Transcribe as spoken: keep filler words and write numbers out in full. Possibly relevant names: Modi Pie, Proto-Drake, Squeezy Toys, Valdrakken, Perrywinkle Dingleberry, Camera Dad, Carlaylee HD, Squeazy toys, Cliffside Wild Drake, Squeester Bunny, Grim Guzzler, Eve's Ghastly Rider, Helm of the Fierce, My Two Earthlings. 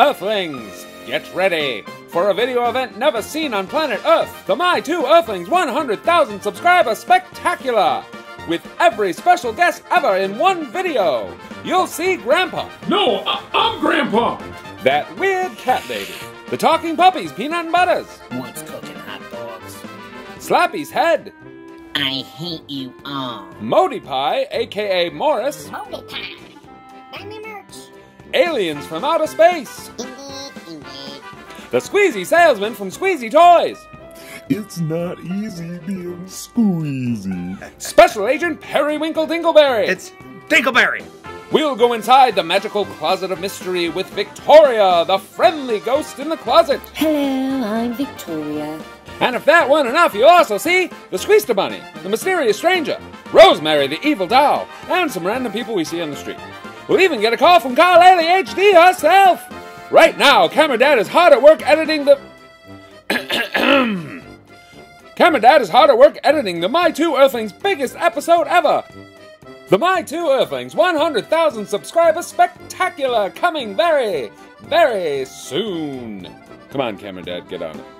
Earthlings, get ready for a video event never seen on planet Earth, the My Two Earthlings one hundred thousand subscriber spectacular, with every special guest ever in one video. You'll see Grandpa. No, I I'm Grandpa. That weird cat lady. The talking puppies, Peanut and Butters. What's cooking, hot dogs? Slappy's head. I hate you all. Modi Pie, a k a. Morris. Modi Pie. Buy me merch. Aliens from outer space. Indeed, indeed. The Squeezy salesman from Squeezy Toys. It's not easy being squeezy. Special Agent Perrywinkle Dingleberry. It's Dingleberry. We'll go inside the magical closet of mystery with Victoria, the friendly ghost in the closet. Hello, I'm Victoria. And if that weren't enough, you'll also see the Squeester Bunny, the mysterious stranger, Rosemary, the evil doll, and some random people we see on the street. We'll even get a call from Carlaylee H D herself. Right now, Camera Dad is hard at work editing the... Camera Dad is hard at work editing the My Two Earthlings biggest episode ever. The My Two Earthlings one hundred thousand subscribers spectacular, coming very, very soon. Come on, Camera Dad, get on it.